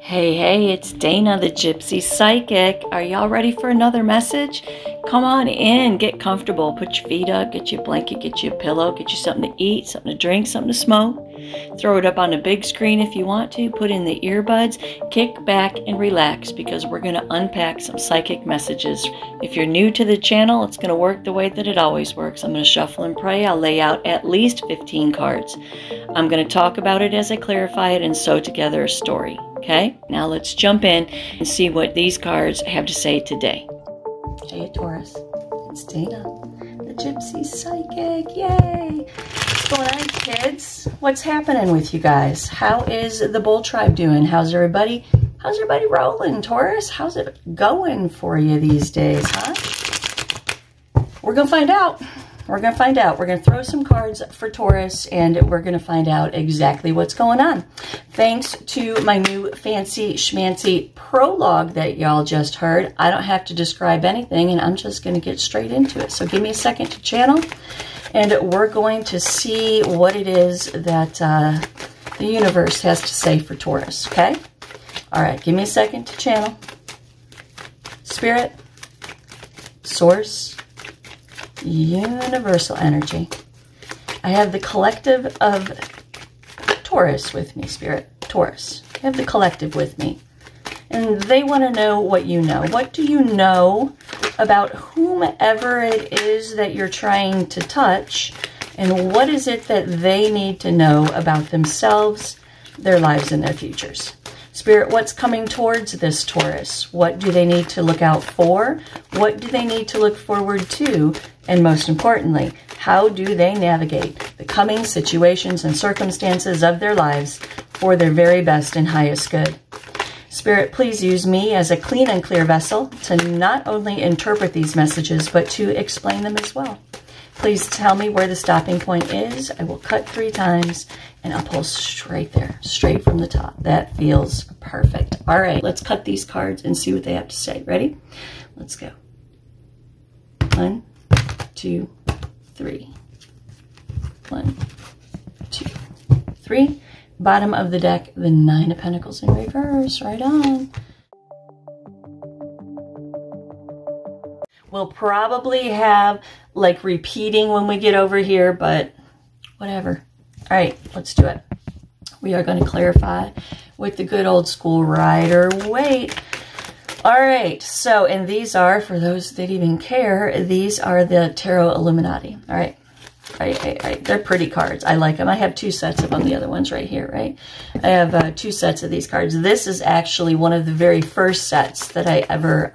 Hey, it's Dana, the Gypsy Psychic. Are y'all ready for another message? Come on in, get comfortable, put your feet up, get you a blanket, get you a pillow, get you something to eat, something to drink, something to smoke. Throw it up on a big screen if you want to, put in the earbuds, kick back and relax because we're going to unpack some psychic messages. If you're new to the channel, it's going to work the way that it always works. I'm going to shuffle and pray. I'll lay out at least 15 cards. I'm going to talk about it as I clarify it and sew together a story. Okay, now let's jump in and see what these cards have to say today. Hey Taurus, it's Dana, the Gypsy Psychic. Yay! What's going on, kids? What's happening with you guys? How is the bull tribe doing? How's everybody? How's everybody rolling, Taurus? How's it going for you these days, huh? We're gonna find out. We're going to find out. We're going to throw some cards for Taurus, and we're going to find out exactly what's going on. Thanks to my new fancy schmancy prologue that y'all just heard, I don't have to describe anything, and I'm just going to get straight into it. So give me a second to channel, and we're going to see what it is that the universe has to say for Taurus, okay? All right, give me a second to channel. Spirit, Source, Universal energy. I have the collective of Taurus with me, Spirit. Taurus. I have the collective with me. And they want to know what you know. What do you know about whomever it is that you're trying to touch? And what is it that they need to know about themselves, their lives, and their futures? Spirit, what's coming towards this Taurus? What do they need to look out for? What do they need to look forward to? And most importantly, how do they navigate the coming situations and circumstances of their lives for their very best and highest good? Spirit, please use me as a clean and clear vessel to not only interpret these messages, but to explain them as well. Please tell me where the stopping point is. I will cut 3 times, and I'll pull straight there, straight from the top. That feels perfect. All right, let's cut these cards and see what they have to say. Ready? Let's go. 1, 2, 3. 1, 2, 3. Bottom of the deck, the 9 of Pentacles in reverse. Right on. We'll probably have like repeating when we get over here, but whatever. All right, let's do it. We are going to clarify with the good old school Rider Waite. All right, so, and these are, for those that even care, these are the Tarot Illuminati. All right. All right. They're pretty cards. I like them. I have 2 sets of them. The other one's right here, right? I have 2 sets of these cards. This is actually one of the very first sets that I ever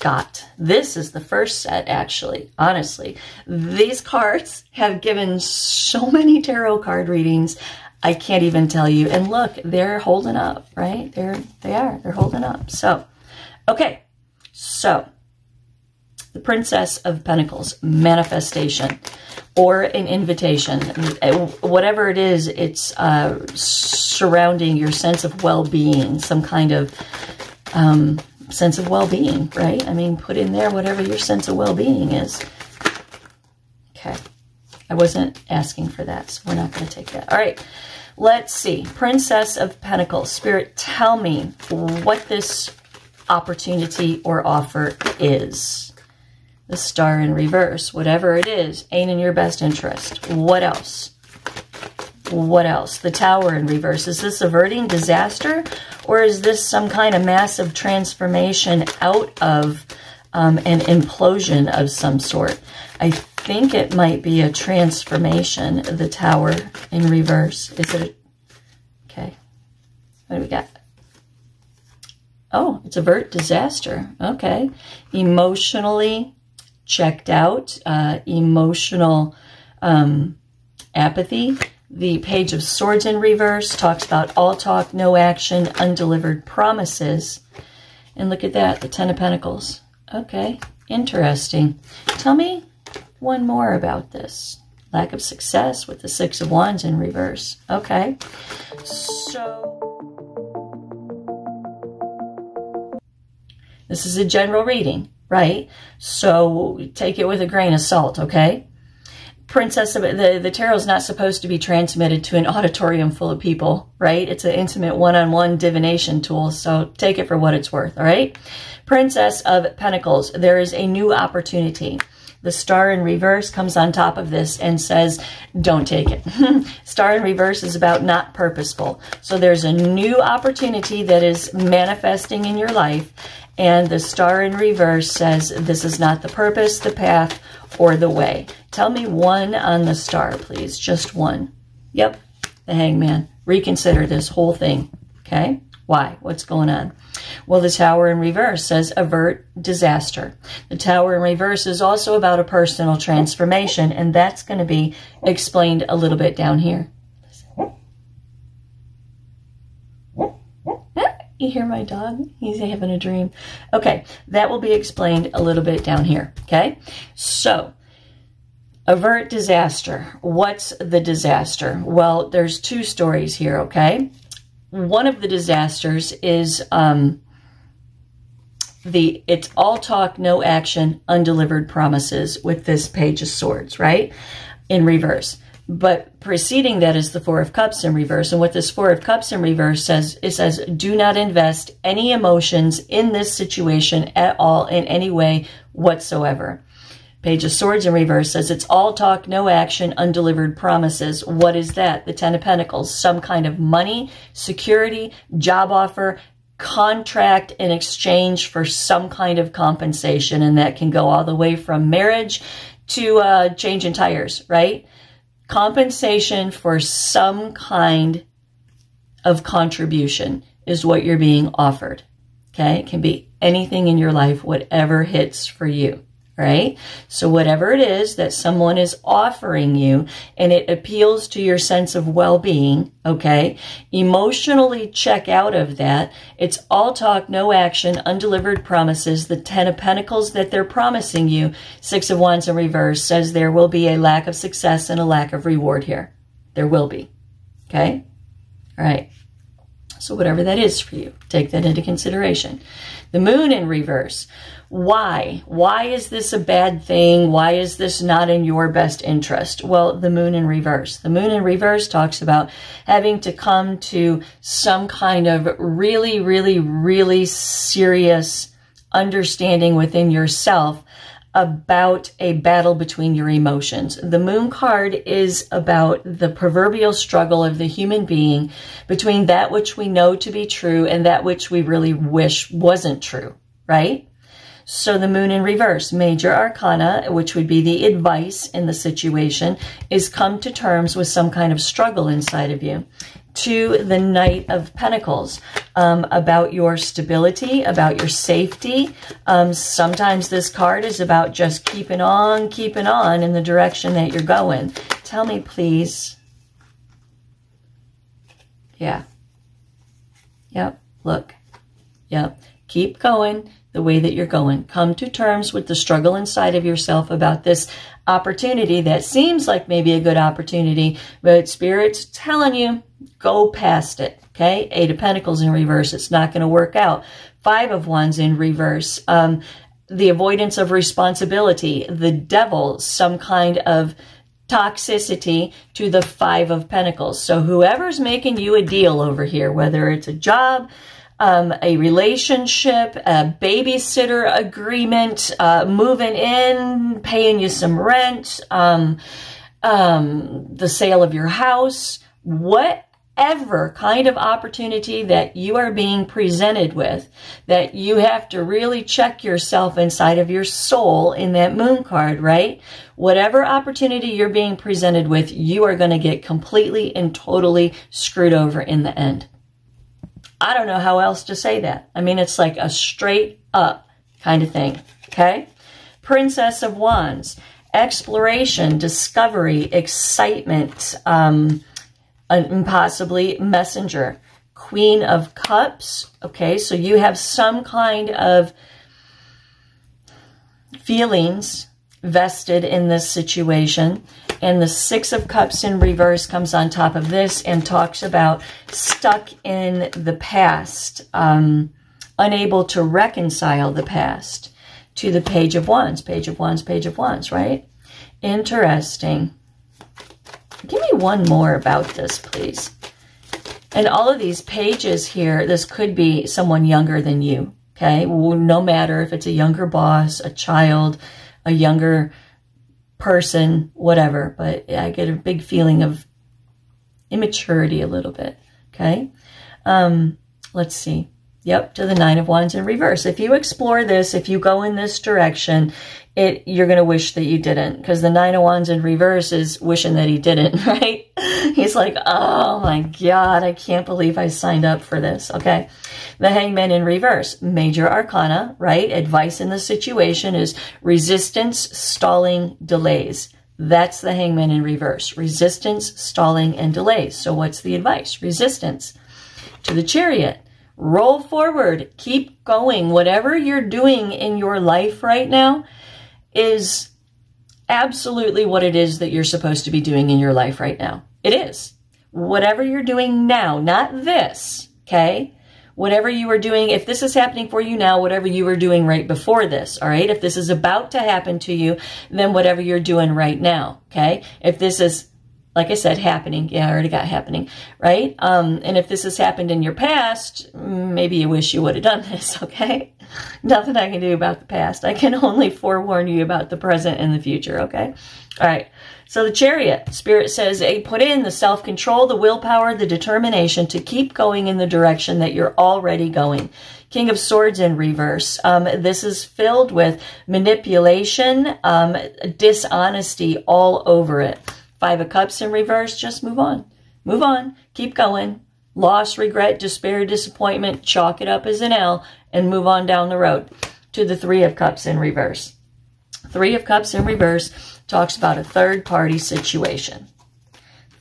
got. This is the first set, actually, honestly. These cards have given so many tarot card readings, I can't even tell you. And look, they're holding up, right? They're holding up. So, okay. So, the Princess of Pentacles, manifestation, or an invitation. Whatever it is, it's surrounding your sense of well-being, some kind of sense of well-being, right? I mean, put in there whatever your sense of well-being is. Okay. I wasn't asking for that, so we're not going to take that. All right. Let's see. Princess of Pentacles. Spirit, tell me what this opportunity or offer is. The star in reverse, whatever it is, ain't in your best interest. What else? What else? The Tower in reverse. Is this averting disaster, or is this some kind of massive transformation out of an implosion of some sort? I think it might be a transformation. The Tower in reverse. Is it? Okay. What do we got? Oh, it's avert disaster. Okay. Emotionally checked out, emotional apathy. The Page of Swords in reverse talks about all talk, no action, undelivered promises. And look at that, the 10 of Pentacles. Okay, interesting. Tell me one more about this. Lack of success with the 6 of Wands in reverse. Okay, so... this is a general reading. Right? So take it with a grain of salt, okay? Princess of the tarot is not supposed to be transmitted to an auditorium full of people, right? It's an intimate one-on-one divination tool, so take it for what it's worth, all right? Princess of Pentacles, there is a new opportunity. The star in reverse comes on top of this and says, don't take it. Star in reverse is about not purposeful. So there's a new opportunity that is manifesting in your life. And the star in reverse says, this is not the purpose, the path, or the way. Tell me one on the star, please. Just one. Yep. The Hangman. Reconsider this whole thing. Okay. Why? What's going on? Well, the Tower in reverse says avert disaster. The Tower in reverse is also about a personal transformation, and that's going to be explained a little bit down here. You hear my dog? He's having a dream. Okay, that will be explained a little bit down here, okay? So, avert disaster. What's the disaster? Well, there's two stories here, okay? One of the disasters is it's all talk, no action, undelivered promises with this Page of Swords, right? In reverse. But preceding that is the Four of Cups in reverse. And what this Four of Cups in reverse says, it says, do not invest any emotions in this situation at all in any way whatsoever. Page of Swords in reverse says it's all talk, no action, undelivered promises. What is that? The Ten of Pentacles, some kind of money, security, job offer, contract in exchange for some kind of compensation. And that can go all the way from marriage to change in tires, right? Compensation for some kind of contribution is what you're being offered. Okay? It can be anything in your life, whatever hits for you. Right? So whatever it is that someone is offering you and it appeals to your sense of well-being, okay, emotionally check out of that. It's all talk, no action, undelivered promises, the Ten of Pentacles that they're promising you. Six of Wands in reverse says there will be a lack of success and a lack of reward here. There will be. Okay? All right. So whatever that is for you, take that into consideration. The Moon in reverse. Why? Why is this a bad thing? Why is this not in your best interest? Well, the Moon in reverse. The Moon in reverse talks about having to come to some kind of really, really, really serious understanding within yourself about a battle between your emotions. The Moon card is about the proverbial struggle of the human being between that which we know to be true and that which we really wish wasn't true, right? So the Moon in reverse, major arcana, which would be the advice in the situation, is come to terms with some kind of struggle inside of you. To the Knight of Pentacles, about your stability, about your safety. Sometimes this card is about just keeping on in the direction that you're going. Tell me, please. Yeah. Yep. Look. Yep. Keep going the way that you're going. Come to terms with the struggle inside of yourself about this opportunity that seems like maybe a good opportunity, but Spirit's telling you, go past it, okay? Eight of Pentacles in reverse, it's not going to work out. Five of Wands in reverse, the avoidance of responsibility, the Devil, some kind of toxicity to the Five of Pentacles. So whoever's making you a deal over here, whether it's a job, a relationship, a babysitter agreement, moving in, paying you some rent, the sale of your house, whatever kind of opportunity that you are being presented with, that you have to really check yourself inside of your soul in that Moon card, right? Whatever opportunity you're being presented with, you are going to get completely and totally screwed over in the end. I don't know how else to say that. I mean, it's like a straight up kind of thing, okay? Princess of Wands, exploration, discovery, excitement, and possibly messenger. Queen of Cups, okay? So you have some kind of feelings vested in this situation. And the Six of Cups in reverse comes on top of this and talks about stuck in the past, unable to reconcile the past, to the Page of Wands, Page of Wands, Page of Wands, right? Interesting. Give me one more about this, please. And all of these pages here, this could be someone younger than you, okay? Well, no matter if it's a younger boss, a child, a younger person, whatever. But I get a big feeling of immaturity a little bit, okay? Let's see. Yep, to the Nine of Wands in reverse. If you explore this, if you go in this direction, you're going to wish that you didn't, because the Nine of Wands in reverse is wishing that he didn't, right? He's like, oh my God, I can't believe I signed up for this, okay? The Hangman in reverse, major arcana, right? Advice in the situation is resistance, stalling, delays. That's the Hangman in reverse, resistance, stalling, and delays. So what's the advice? Resistance. To the Chariot. Roll forward, keep going. Whatever you're doing in your life right now is absolutely what it is that you're supposed to be doing in your life right now. It is. Whatever you're doing now, not this, okay? Whatever you are doing, if this is happening for you now, whatever you were doing right before this, all right? If this is about to happen to you, then whatever you're doing right now, okay? If this is, like I said, happening. Yeah, I already got happening, right? And if this has happened in your past, maybe you wish you would have done this, okay? Nothing I can do about the past. I can only forewarn you about the present and the future, okay? All right. So the Chariot. Spirit says, hey, put in the self-control, the willpower, the determination to keep going in the direction that you're already going. King of Swords in reverse. This is filled with manipulation, dishonesty all over it. Five of Cups in reverse, just move on. Move on, keep going. Loss, regret, despair, disappointment, chalk it up as an L and move on down the road. To the Three of Cups in reverse. Three of Cups in reverse talks about a third-party situation.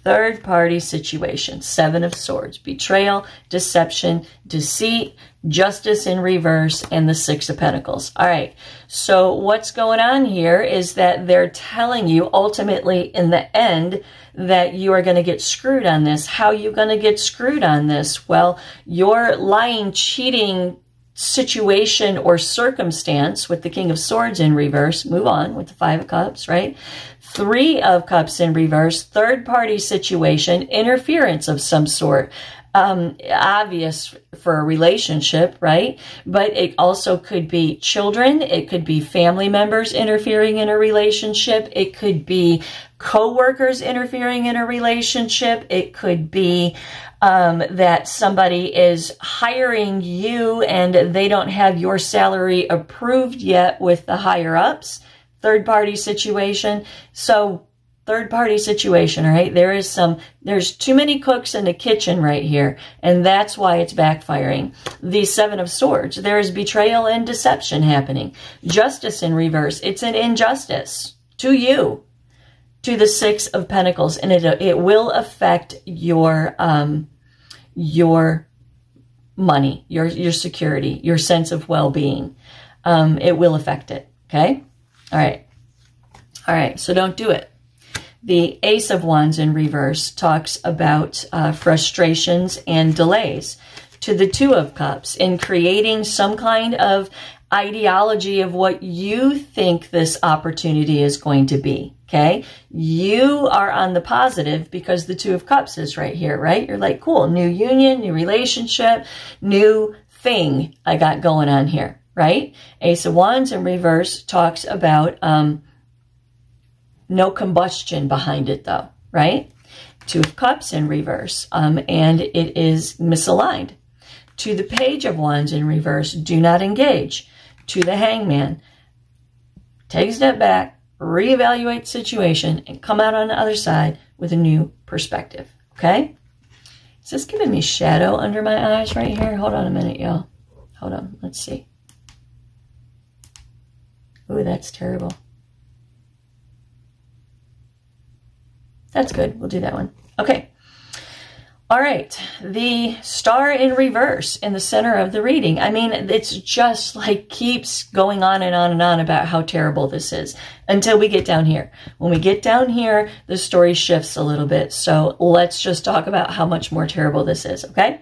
Third-party situation. Seven of Swords. Betrayal, deception, deceit, justice in reverse, and the Six of Pentacles. All right, so what's going on here is that they're telling you ultimately in the end that you are going to get screwed on this. How are you going to get screwed on this? Well, your lying, cheating situation or circumstance with the King of Swords in reverse, move on with the Five of Cups, right? Three of Cups in reverse, third-party situation, interference of some sort, obvious for a relationship, right? But it also could be children. It could be family members interfering in a relationship. It could be co-workers interfering in a relationship. It could be that somebody is hiring you and they don't have your salary approved yet with the higher-ups. Third-party situation. So third-party situation, right? There's too many cooks in the kitchen right here, and that's why it's backfiring. The Seven of Swords, there is betrayal and deception happening. Justice in reverse, it's an injustice to you. To the Six of Pentacles, and it will affect your money, your security, your sense of well-being. It will affect it, okay? All right, so don't do it. The Ace of Wands in reverse talks about frustrations and delays. To the Two of Cups, in creating some kind of ideology of what you think this opportunity is going to be, okay? You are on the positive because the Two of Cups is right here, right? You're like, cool, new union, new relationship, new thing I got going on here, right? Ace of Wands in reverse talks about no combustion behind it though, right? Two of Cups in reverse, and it is misaligned. To the Page of Wands in reverse, do not engage. To the Hangman, take a step back, reevaluate situation, and come out on the other side with a new perspective, okay? Is this giving me shadow under my eyes right here? Hold on a minute, y'all. Hold on, let's see. Ooh, that's terrible. That's good. We'll do that one. Okay. All right. The Star in reverse in the center of the reading. I mean, it's just like keeps going on and on and on about how terrible this is until we get down here. When we get down here, the story shifts a little bit. So let's just talk about how much more terrible this is, okay?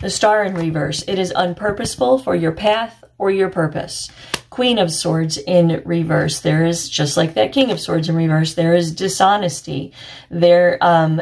The Star in reverse. It is unpurposeful for your path or your purpose. Queen of Swords in reverse. There is, just like that King of Swords in reverse, there is dishonesty. There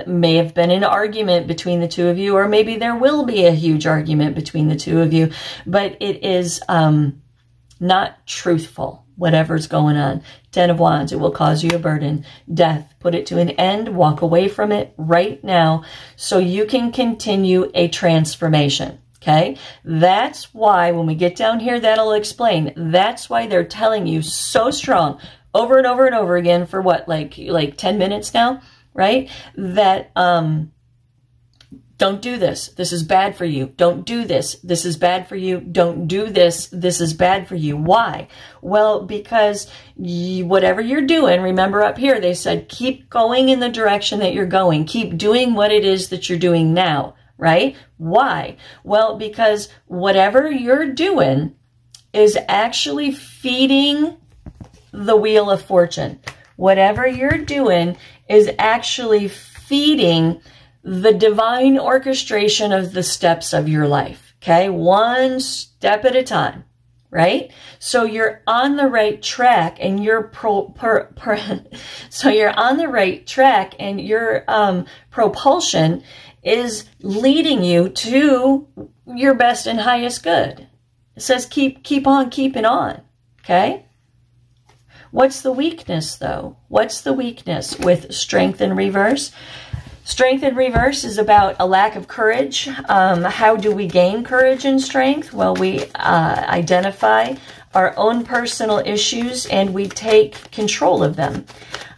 may have been an argument between the two of you, or maybe there will be a huge argument between the two of you, but it is not truthful, whatever's going on. 10 of Wands, it will cause you a burden. Death, put it to an end, walk away from it right now so you can continue a transformation. Okay, that's why when we get down here, that'll explain. That's why they're telling you so strong over and over and over again for what, like 10 minutes now, right? That don't do this. This is bad for you. Don't do this. This is bad for you. Don't do this. This is bad for you. Why? Well, because whatever you're doing, remember up here, they said, keep going in the direction that you're going. Keep doing what it is that you're doing now. Right? Why? Well, because whatever you're doing is actually feeding the Wheel of Fortune. Whatever you're doing is actually feeding the divine orchestration of the steps of your life. Okay? One step at a time. Right? So you're on the right track and you're propulsion is leading you to your best and highest good. It says keep on keeping on, okay? What's the weakness, though? What's the weakness with Strength in reverse? Strength in reverse is about a lack of courage. How do we gain courage and strength? Well, we identify our own personal issues and we take control of them.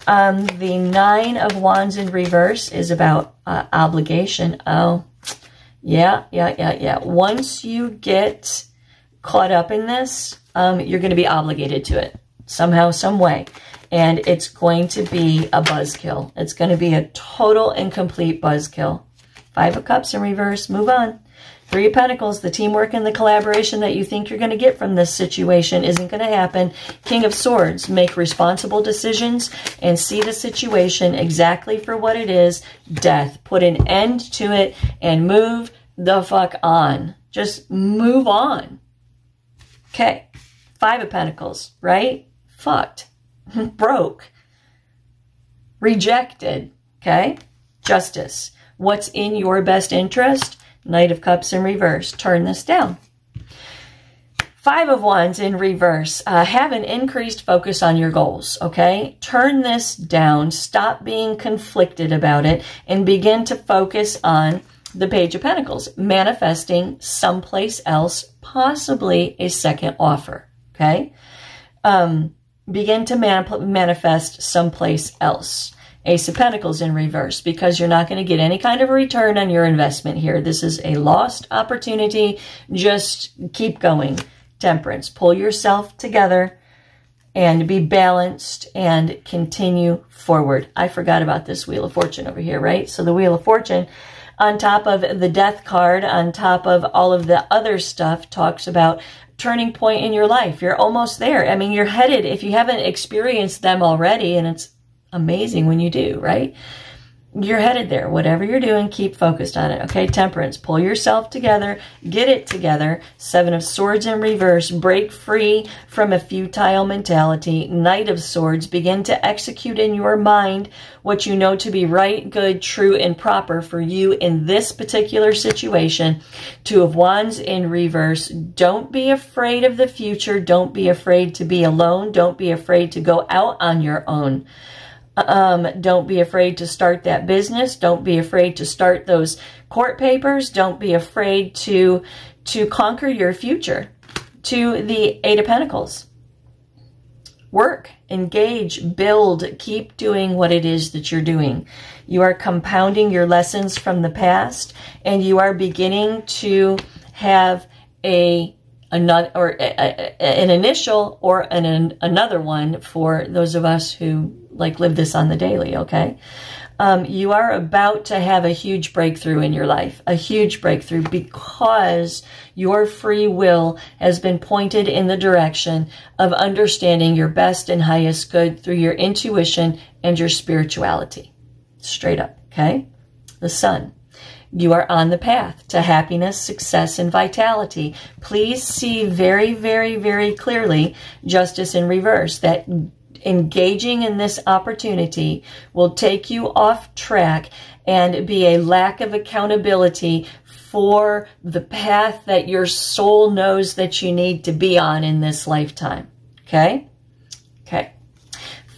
The Nine of Wands in reverse is about obligation. Oh, yeah. Once you get caught up in this, you're going to be obligated to it somehow, some way. And it's going to be a buzzkill. It's going to be a total and complete buzzkill. Five of Cups in reverse. Move on. Three of Pentacles. The teamwork and the collaboration that you think you're going to get from this situation isn't going to happen. King of Swords. Make responsible decisions and see the situation exactly for what it is. Death. Put an end to it and move the fuck on. Just move on. Okay. Five of Pentacles, right? Fucked. Broke, rejected, okay? Justice, what's in your best interest? Knight of Cups in reverse, turn this down. Five of Wands in reverse, have an increased focus on your goals, okay? Turn this down, stop being conflicted about it, and begin to focus on the Page of Pentacles, manifesting someplace else, possibly a second offer, okay? Begin to manifest someplace else. Ace of Pentacles in reverse, because you're not going to get any kind of a return on your investment here. This is a lost opportunity. Just keep going. Temperance. Pull yourself together and be balanced and continue forward. I forgot about this Wheel of Fortune over here, right? So the Wheel of Fortune, on top of the Death card, on top of all of the other stuff, talks about turning point in your life. You're almost there. I mean, you're headed, if you haven't experienced them already, and it's amazing when you do, right? You're headed there. Whatever you're doing, keep focused on it. Okay, Temperance, pull yourself together, get it together. Seven of Swords in reverse, break free from a futile mentality. Knight of Swords, begin to execute in your mind what you know to be right, good, true, and proper for you in this particular situation. Two of Wands in reverse, don't be afraid of the future. Don't be afraid to be alone. Don't be afraid to go out on your own. Don't be afraid to start that business. Don't be afraid to start those court papers. Don't be afraid to conquer your future. To the Eight of Pentacles. Work, engage, build, keep doing what it is that you're doing. You are compounding your lessons from the past and you are beginning to have another one for those of us who live this on the daily, okay? You are about to have a huge breakthrough in your life, a huge breakthrough, because your free will has been pointed in the direction of understanding your best and highest good through your intuition and your spirituality. Straight up, okay? The Sun. You are on the path to happiness, success, and vitality. Please see very, very, very clearly Justice in Reverse, that engaging in this opportunity will take you off track and be a lack of accountability for the path that your soul knows that you need to be on in this lifetime. Okay? Okay.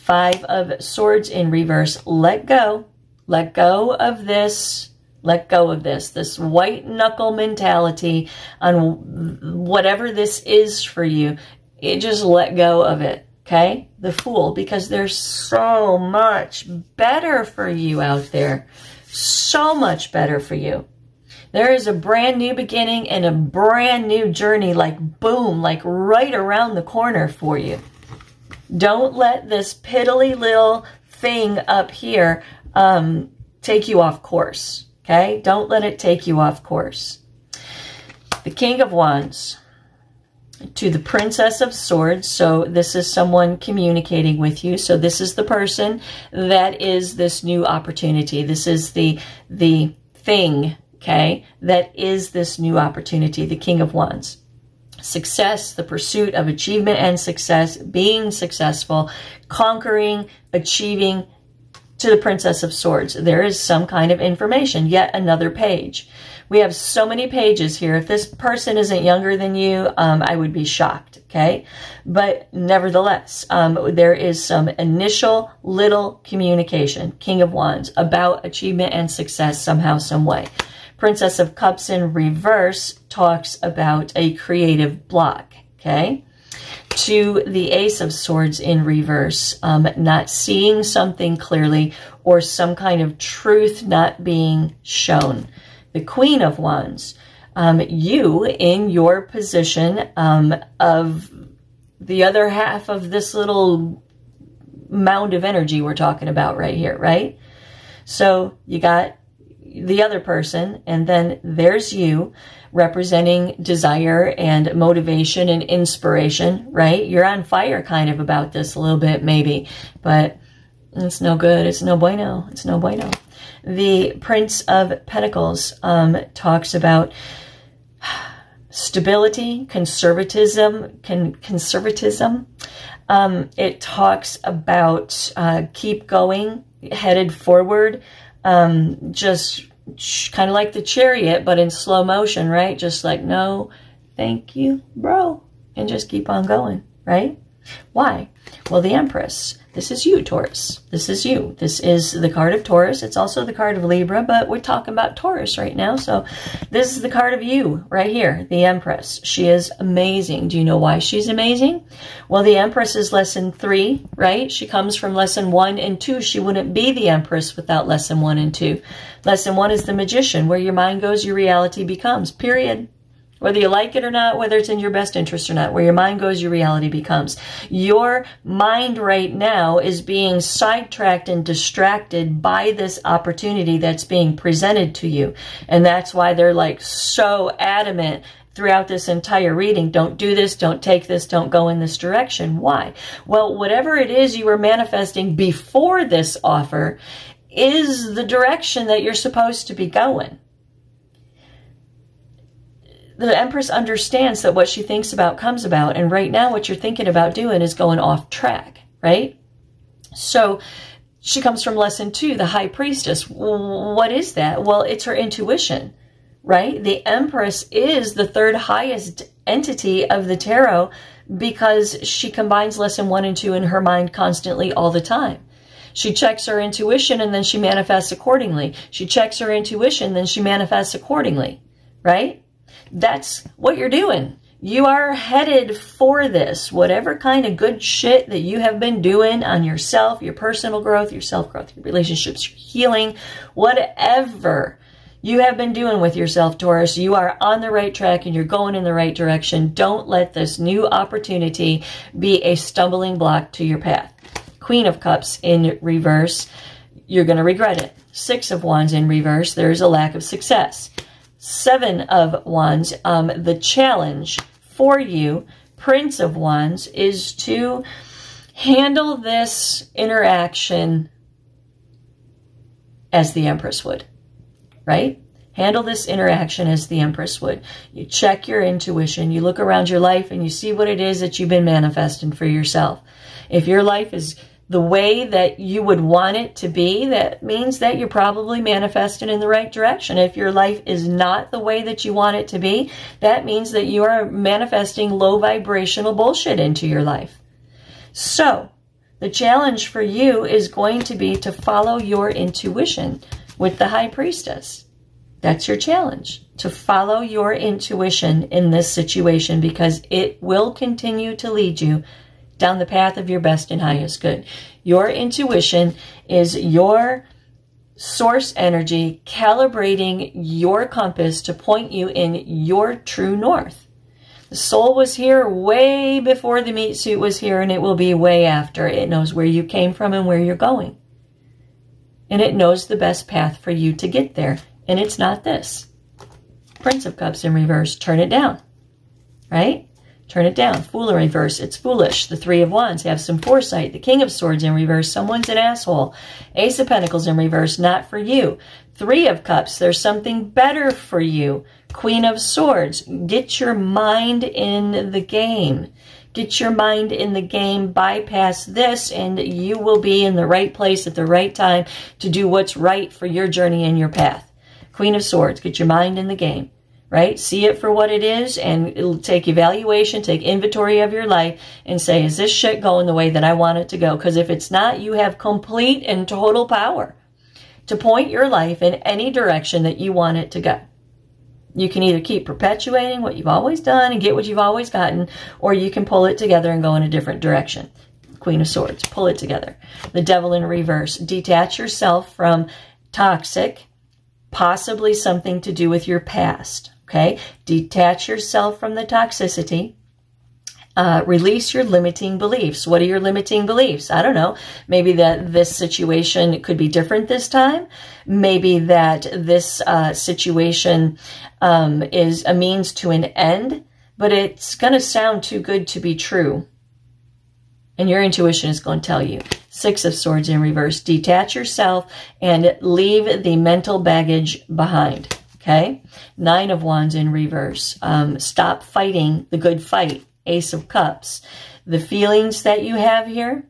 Five of Swords in Reverse. Let go. Let go of this. Let go of this. This white knuckle mentality on whatever this is for you. It just let go of it. Okay? The Fool. Because there's so much better for you out there. So much better for you. There is a brand new beginning and a brand new journey, like boom, like right around the corner for you. Don't let this piddly little thing up here take you off course, okay? Don't let it take you off course. The King of Wands to the Princess of Swords. So this is someone communicating with you. So this is the person that is this new opportunity. This is the thing. Okay, that is this new opportunity, the King of Wands. Success, the pursuit of achievement and success, being successful, conquering, achieving, to the Princess of Swords. There is some kind of information, yet another page. We have so many pages here. If this person isn't younger than you, I would be shocked, okay? But nevertheless, there is some initial little communication, King of Wands, about achievement and success somehow, some way. Princess of Cups in Reverse talks about a creative block, okay? To the Ace of Swords in Reverse, not seeing something clearly or some kind of truth not being shown. The Queen of Wands, you in your position of the other half of this little mound of energy we're talking about right here, right? So you got the other person, and then there's you representing desire and motivation and inspiration, right? You're on fire kind of about this a little bit maybe, but it's no good. It's no bueno. It's no bueno. The Prince of Pentacles talks about stability, conservatism, conservatism. It talks about keep going, headed forward, just kind of like the Chariot, but in slow motion, right? Just like, no, thank you, bro. And just keep on going, right? Why? Well, the Empress, this is you, Taurus. This is you. This is the card of Taurus. It's also the card of Libra, but we're talking about Taurus right now. So this is the card of you right here, the Empress. She is amazing. Do you know why she's amazing? Well, the Empress is lesson 3, right? She comes from lesson 1 and 2. She wouldn't be the Empress without lesson 1 and 2. Lesson 1 is the Magician. Where your mind goes, your reality becomes, period. Whether you like it or not, whether it's in your best interest or not, where your mind goes, your reality becomes. Your mind right now is being sidetracked and distracted by this opportunity that's being presented to you. And that's why they're like so adamant throughout this entire reading. Don't do this. Don't take this. Don't go in this direction. Why? Well, whatever it is you were manifesting before this offer is the direction that you're supposed to be going. The Empress understands that what she thinks about comes about. And right now what you're thinking about doing is going off track, right? So she comes from lesson 2, the High Priestess. What is that? Well, it's her intuition, right? The Empress is the 3rd highest entity of the tarot because she combines lesson 1 and 2 in her mind constantly all the time. She checks her intuition and then she manifests accordingly. She checks her intuition, then she manifests accordingly, right? That's what you're doing. You are headed for this. Whatever kind of good shit that you have been doing on yourself, your personal growth, your self-growth, your relationships, your healing, whatever you have been doing with yourself, Taurus, you are on the right track and you're going in the right direction. Don't let this new opportunity be a stumbling block to your path. Queen of Cups in Reverse, you're going to regret it. Six of Wands in Reverse, there's a lack of success. Seven of Wands, the challenge for you, Prince of Wands, is to handle this interaction as the Empress would, right? Handle this interaction as the Empress would. You check your intuition. You look around your life and you see what it is that you've been manifesting for yourself. If your life is the way that you would want it to be, that means that you're probably manifesting in the right direction. If your life is not the way that you want it to be, that means that you are manifesting low vibrational bullshit into your life. So the challenge for you is going to be to follow your intuition with the High Priestess. That's your challenge, to follow your intuition in this situation, because it will continue to lead you down the path of your best and highest good. Your intuition is your source energy calibrating your compass to point you in your true north. The soul was here way before the meat suit was here, and it will be way after. It knows where you came from and where you're going. And it knows the best path for you to get there. And it's not this. Prince of Cups in reverse, turn it down, right? Turn it down. Fool in reverse, it's foolish. The Three of Wands, have some foresight. The King of Swords in reverse, someone's an asshole. Ace of Pentacles in reverse, not for you. Three of Cups, there's something better for you. Queen of Swords, get your mind in the game. Get your mind in the game, bypass this, and you will be in the right place at the right time to do what's right for your journey and your path. Queen of Swords, get your mind in the game, right? See it for what it is, and it'll take evaluation, take inventory of your life, and say, is this shit going the way that I want it to go? Because if it's not, you have complete and total power to point your life in any direction that you want it to go. You can either keep perpetuating what you've always done and get what you've always gotten, or you can pull it together and go in a different direction. Queen of Swords, pull it together. The Devil in reverse, detach yourself from toxic, possibly something to do with your past, okay? Detach yourself from the toxicity. Release your limiting beliefs. What are your limiting beliefs? I don't know. Maybe that this situation could be different this time. Maybe that this situation is a means to an end, but it's going to sound too good to be true. And your intuition is going to tell you. Six of Swords in reverse. Detach yourself and leave the mental baggage behind. Okay? Nine of Wands in reverse. Stop fighting the good fight. Ace of Cups. The feelings that you have here.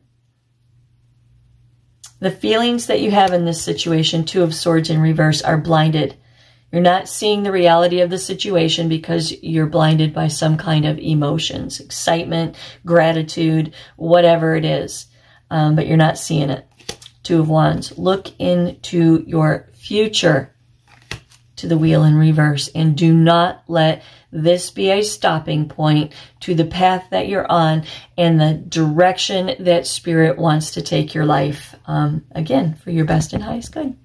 The feelings that you have in this situation. Two of Swords in reverse are blinded. You're not seeing the reality of the situation because you're blinded by some kind of emotions, excitement, gratitude, whatever it is, but you're not seeing it. Two of Wands, look into your future, to the Wheel in reverse, and do not let this be a stopping point to the path that you're on and the direction that Spirit wants to take your life, again, for your best and highest good.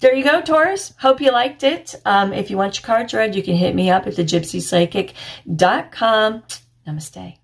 There you go, Taurus. Hope you liked it. If you want your cards read, you can hit me up at thegypsypsychic.com. Namaste.